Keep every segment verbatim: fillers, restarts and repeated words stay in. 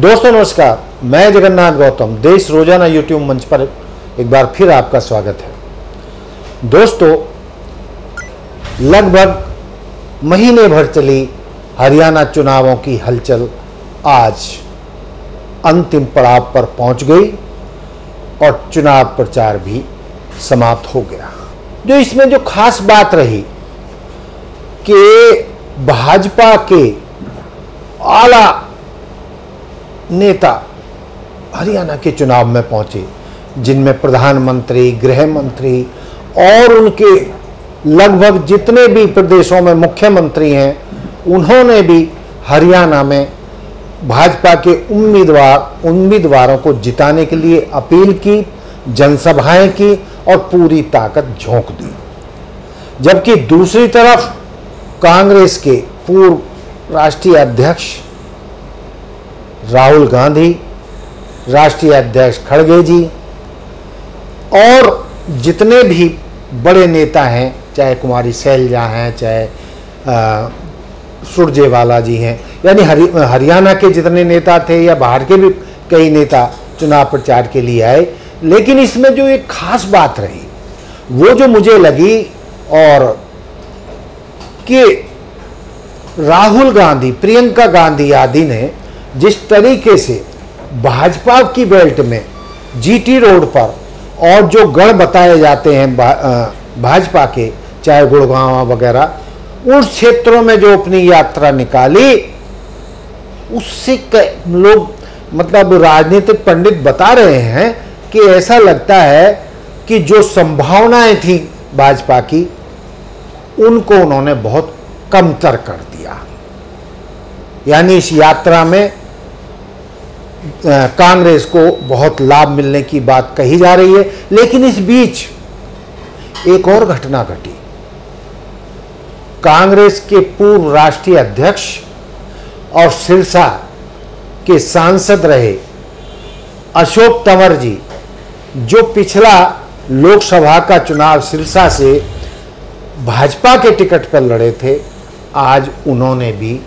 दोस्तों नमस्कार, मैं जगन्नाथ गौतम देश रोजाना यूट्यूब मंच पर एक बार फिर आपका स्वागत है। दोस्तों, लगभग महीने भर चली हरियाणा चुनावों की हलचल आज अंतिम पड़ाव पर पहुंच गई और चुनाव प्रचार भी समाप्त हो गया। जो इसमें जो खास बात रही कि भाजपा के आला नेता हरियाणा के चुनाव में पहुंचे, जिनमें प्रधानमंत्री, गृह मंत्री और उनके लगभग जितने भी प्रदेशों में मुख्यमंत्री हैं उन्होंने भी हरियाणा में भाजपा के उम्मीदवार उम्मीदवारों को जिताने के लिए अपील की, जनसभाएं की और पूरी ताकत झोंक दी। जबकि दूसरी तरफ कांग्रेस के पूर्व राष्ट्रीय अध्यक्ष राहुल गांधी, राष्ट्रीय अध्यक्ष खड़गे जी और जितने भी बड़े नेता हैं, चाहे कुमारी सैलजा हैं, चाहे सुरजेवाला जी हैं, यानी हरि हरियाणा के जितने नेता थे या बाहर के भी कई नेता चुनाव प्रचार के लिए आए। लेकिन इसमें जो एक खास बात रही वो जो मुझे लगी और कि राहुल गांधी, प्रियंका गांधी आदि ने जिस तरीके से भाजपा की बेल्ट में जीटी रोड पर और जो गढ़ बताए जाते हैं भाजपा के, चाहे गुड़गांव वगैरह, उन क्षेत्रों में जो अपनी यात्रा निकाली, उससे लोग मतलब राजनीतिक पंडित बता रहे हैं कि ऐसा लगता है कि जो संभावनाएं थी भाजपा की उनको उन्होंने बहुत कमतर कर दिया। यानी इस यात्रा में कांग्रेस को बहुत लाभ मिलने की बात कही जा रही है। लेकिन इस बीच एक और घटना घटी। कांग्रेस के पूर्व राष्ट्रीय अध्यक्ष और सिरसा के सांसद रहे अशोक तंवर जी, जो पिछला लोकसभा का चुनाव सिरसा से भाजपा के टिकट पर लड़े थे, आज उन्होंने भी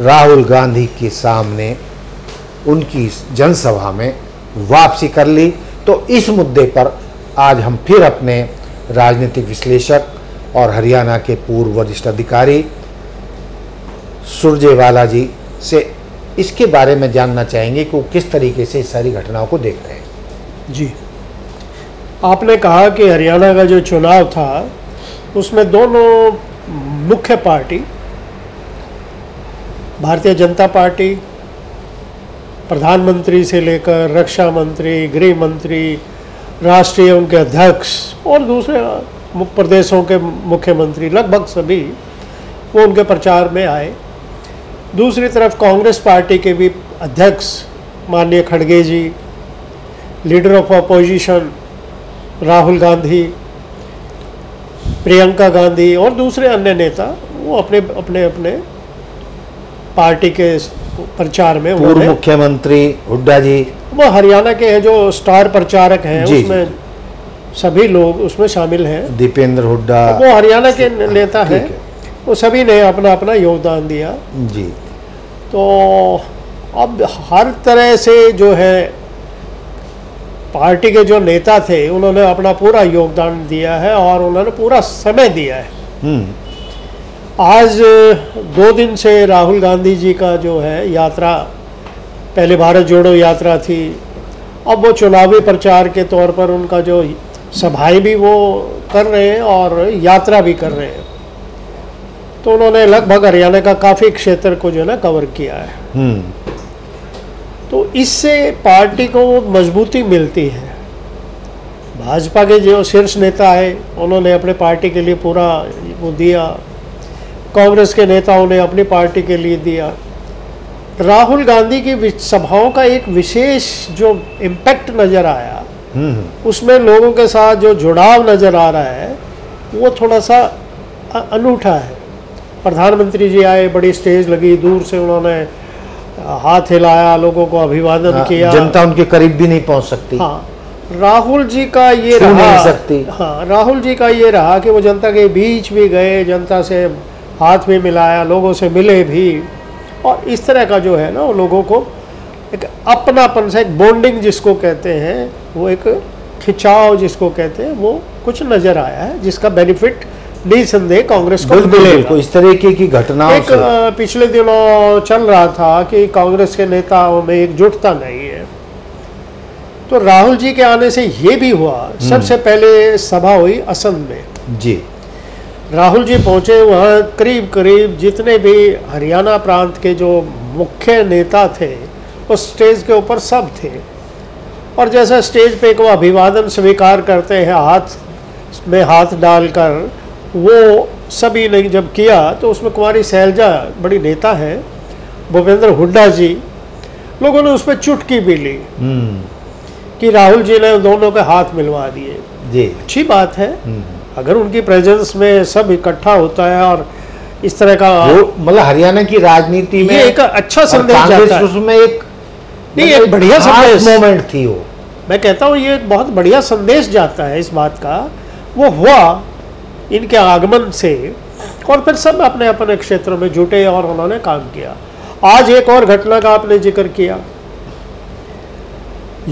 राहुल गांधी के सामने उनकी जनसभा में वापसी कर ली। तो इस मुद्दे पर आज हम फिर अपने राजनीतिक विश्लेषक और हरियाणा के पूर्व वरिष्ठ अधिकारी सुरजेवाला जी से इसके बारे में जानना चाहेंगे कि वो किस तरीके से इस सारी घटनाओं को देख रहे हैं। जी, आपने कहा कि हरियाणा का जो चुनाव था उसमें दोनों मुख्य पार्टी, भारतीय जनता पार्टी, प्रधानमंत्री से लेकर रक्षा मंत्री, गृह मंत्री, राष्ट्रीय उनके अध्यक्ष और दूसरे प्रदेशों के मुख्यमंत्री, लगभग सभी वो उनके प्रचार में आए। दूसरी तरफ कांग्रेस पार्टी के भी अध्यक्ष माननीय खड़गे ji, leader of opposition Rahul Gandhi, Priyanka Gandhi और दूसरे अन्य नेता वो अपने अपने अपने पार्टी के प्रचार में, पूर्व मुख्यमंत्री हुड्डा जी वो हरियाणा के जो स्टार प्रचारक हैं उसमें सभी लोग उसमें शामिल हैं, दीपेंद्र हुड्डा वो हरियाणा के नेता हैं, वो सभी ने अपना अपना योगदान दिया। जी, तो अब हर तरह से जो है पार्टी के जो नेता थे उन्होंने अपना पूरा योगदान दिया है और उन्होंने पूरा समय दिया है। आज दो दिन से राहुल गांधी जी का जो है यात्रा, पहले भारत जोड़ो यात्रा थी, अब वो चुनावी प्रचार के तौर पर उनका जो सभाएं भी वो कर रहे हैं और यात्रा भी कर रहे हैं। तो उन्होंने लगभग हरियाणा का काफ़ी क्षेत्र को जो है ना कवर किया है, तो इससे पार्टी को मजबूती मिलती है। भाजपा के जो शीर्ष नेता है उन्होंने अपने पार्टी के लिए पूरा वो दिया, कांग्रेस के नेताओं ने अपनी पार्टी के लिए दिया। राहुल गांधी की सभाओं का एक विशेष जो इम्पैक्ट नज़र आया उसमें लोगों के साथ जो जुड़ाव नज़र आ रहा है वो थोड़ा सा अनूठा है। प्रधानमंत्री जी आए, बड़ी स्टेज लगी, दूर से उन्होंने हाथ हिलाया, लोगों को अभिवादन हाँ, किया। जनता उनके करीब भी नहीं पहुंच सकती। हाँ, राहुल जी का ये रहा सकती हाँ राहुल जी का ये रहा कि वो जनता के बीच भी गए, जनता से हाथ भी मिलाया, लोगों से मिले भी और इस तरह का जो है ना वो लोगों को एक अपनापन सा, एक बॉन्डिंग जिसको कहते हैं, वो एक खिंचाव जिसको कहते हैं, वो कुछ नज़र आया है, जिसका बेनिफिट निसंदेह कांग्रेस को बिल्कुल इस तरीके की घटना। एक पिछले दिनों चल रहा था कि कांग्रेस के नेताओं में एकजुटता नहीं है, तो राहुल जी के आने से ये भी हुआ। सबसे पहले सभा हुई असम में जी, राहुल जी पहुंचे वहाँ, करीब करीब जितने भी हरियाणा प्रांत के जो मुख्य नेता थे वो स्टेज के ऊपर सब थे, और जैसा स्टेज पे को अभिवादन स्वीकार करते हैं, हाथ में हाथ डालकर वो सभी ने जब किया तो उसमें कुमारी सैलजा बड़ी नेता है, भूपेंद्र हुड्डा जी, लोगों ने उस पर चुटकी भी ली कि राहुल जी ने दोनों के हाथ मिलवा दिए जी। अच्छी बात है अगर उनकी प्रेजेंस में सब इकट्ठा होता है और इस तरह का, मतलब हरियाणा की राजनीति में एक अच्छा संदेश जाता है। उसमें एक नहीं एक बढ़िया संदेश मोमेंट थी वो, मैं कहता हूँ ये एक बहुत बढ़िया संदेश जाता है इस बात का, वो हुआ इनके आगमन से। और फिर सब अपने अपने क्षेत्र में जुटे और उन्होंने काम किया। आज एक और घटना का आपने जिक्र किया,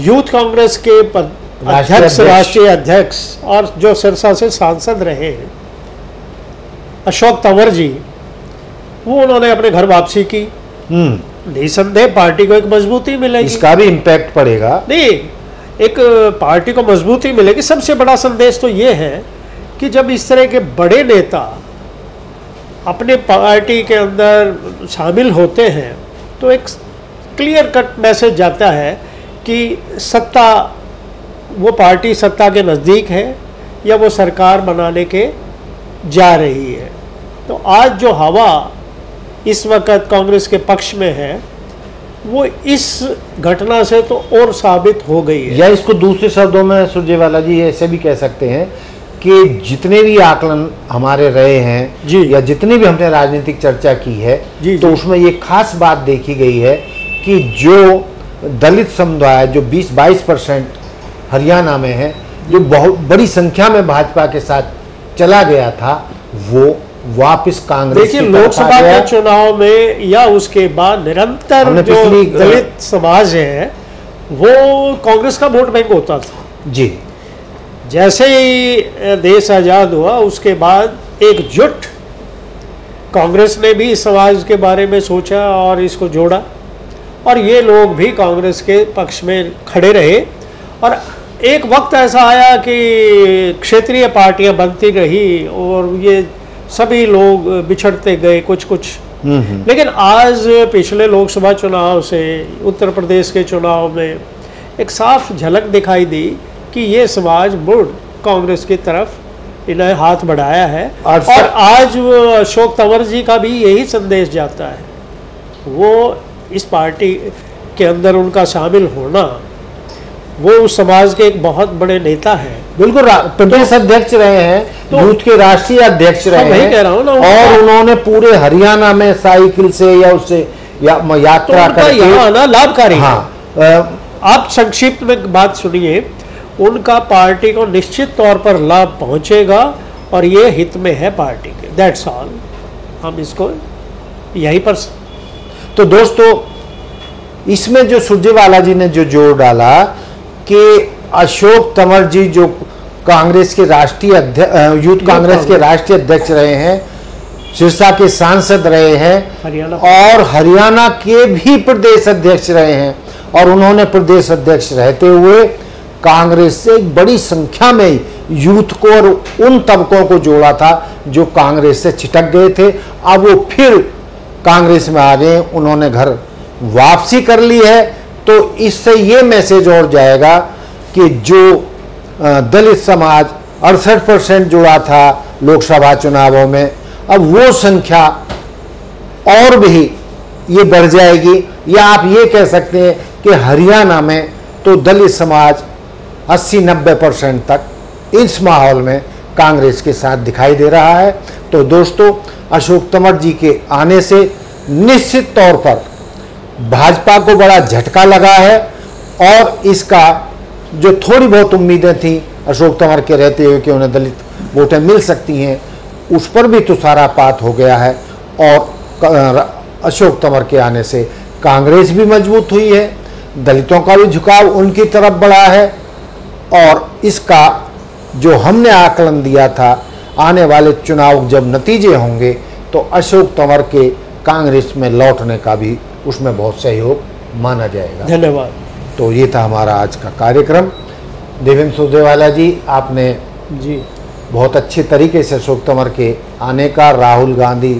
यूथ कांग्रेस के अध्यक्ष, राष्ट्रीय अध्यक्ष और जो सिरसा से सांसद रहे अशोक तंवर जी, वो उन्होंने अपने घर वापसी की। निसंदेह पार्टी को एक मजबूती मिलेगी, इसका भी इम्पैक्ट पड़ेगा, नहीं एक पार्टी को मजबूती मिलेगी। सबसे बड़ा संदेश तो ये है कि जब इस तरह के बड़े नेता अपने पार्टी के अंदर शामिल होते हैं तो एक क्लियर कट मैसेज जाता है कि सत्ता, वो पार्टी सत्ता के नज़दीक है या वो सरकार बनाने के जा रही है। तो आज जो हवा इस वक्त कांग्रेस के पक्ष में है वो इस घटना से तो और साबित हो गई है। या इसको दूसरे शब्दों में सुरजेवाला जी ऐसे भी कह सकते हैं कि जितने भी आकलन हमारे रहे हैं या जितनी भी हमने राजनीतिक चर्चा की है जी, तो जी। उसमें ये खास बात देखी गई है कि जो दलित समुदाय जो बीस बाईस परसेंट हरियाणा में है, जो बहुत बड़ी संख्या में भाजपा के साथ चला गया था, वो वापस कांग्रेस के लोकसभा के चुनाव में या उसके बाद निरंतर जो दलित समाज है वो कांग्रेस का वोट बैंक होता था जी। जैसे ही देश आज़ाद हुआ उसके बाद एकजुट कांग्रेस ने भी इस समाज के बारे में सोचा और इसको जोड़ा, और ये लोग भी कांग्रेस के पक्ष में खड़े रहे। और एक वक्त ऐसा आया कि क्षेत्रीय पार्टियां बनती रही और ये सभी लोग बिछड़ते गए कुछ कुछ। लेकिन आज पिछले लोकसभा चुनाव से उत्तर प्रदेश के चुनाव में एक साफ झलक दिखाई दी कि ये समाज बोर्ड कांग्रेस की तरफ इन्हें हाथ बढ़ाया है। और, और आज अशोक तंवर जी का भी यही संदेश जाता है, वो इस पार्टी के अंदर उनका शामिल होना, वो उस समाज के एक बहुत बड़े नेता हैं, बिल्कुल प्रदेश अध्यक्ष रहे हैं, तो यूथ के राष्ट्रीय अध्यक्ष रहे हैं, कह रहा हूं ना, और उन्होंने पूरे हरियाणा में साइकिल से या उससे या, यात्रा तो करके लाभकारी। हाँ आप संक्षिप्त में बात सुनिए, उनका पार्टी को निश्चित तौर पर लाभ पहुंचेगा और ये हित में है पार्टी के। दैट्स ऑल, हम इसको यहीं पर। तो दोस्तों इसमें जो सुरजेवाला जी ने जो जोर डाला कि अशोक तंवर जी जो कांग्रेस के राष्ट्रीय अध्यक्ष, यूथ कांग्रेस के राष्ट्रीय अध्यक्ष रहे हैं, सिरसा के सांसद रहे हैं और हरियाणा के भी प्रदेश अध्यक्ष रहे हैं, और उन्होंने प्रदेश अध्यक्ष रहते हुए कांग्रेस से एक बड़ी संख्या में यूथ को और उन तबकों को जोड़ा था जो कांग्रेस से छिटक गए थे। अब वो फिर कांग्रेस में आ गए, उन्होंने घर वापसी कर ली है। तो इससे ये मैसेज और जाएगा कि जो दलित समाज अड़सठ परसेंट जुड़ा था लोकसभा चुनावों में, अब वो संख्या और भी ये बढ़ जाएगी। या आप ये कह सकते हैं कि हरियाणा में तो दलित समाज अस्सी नब्बे परसेंट तक इस माहौल में कांग्रेस के साथ दिखाई दे रहा है। तो दोस्तों अशोक तंवर जी के आने से निश्चित तौर पर भाजपा को बड़ा झटका लगा है, और इसका जो थोड़ी बहुत उम्मीदें थी अशोक तंवर के रहते हुए कि उन्हें दलित वोटें मिल सकती हैं, उस पर भी तुषारापात हो गया है। और अशोक तंवर के आने से कांग्रेस भी मजबूत हुई है, दलितों का भी झुकाव उनकी तरफ बढ़ा है। और इसका जो हमने आकलन दिया था, आने वाले चुनाव जब नतीजे होंगे तो अशोक तंवर के कांग्रेस में लौटने का भी उसमें बहुत सहयोग माना जाएगा। धन्यवाद। तो ये था हमारा आज का कार्यक्रम। देवेंद्र सुरजेवाला जी, आपने जी बहुत अच्छे तरीके से अशोक तंवर के आने का, राहुल गांधी,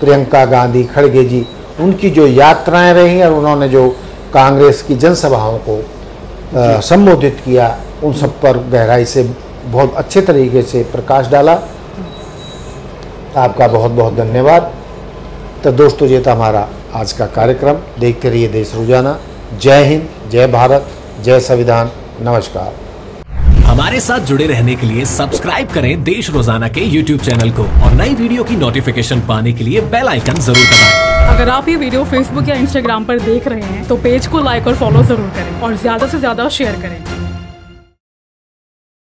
प्रियंका गांधी, खड़गे जी, उनकी जो यात्राएं रहीं और उन्होंने जो कांग्रेस की जनसभाओं को संबोधित किया, उन सब पर गहराई से बहुत अच्छे तरीके से प्रकाश डाला। आपका बहुत बहुत धन्यवाद। तो दोस्तों, ये था हमारा आज का कार्यक्रम। देखते रहिए देश रोजाना। जय हिंद, जय भारत, जय संविधान। नमस्कार। हमारे साथ जुड़े रहने के लिए सब्सक्राइब करें देश रोजाना के यूट्यूब चैनल को और नई वीडियो की नोटिफिकेशन पाने के लिए बेल आइकन जरूर दबाएं। अगर आप ये वीडियो फेसबुक या इंस्टाग्राम पर देख रहे हैं तो पेज को लाइक और फॉलो जरूर करें और ज्यादा से ज्यादा शेयर करें।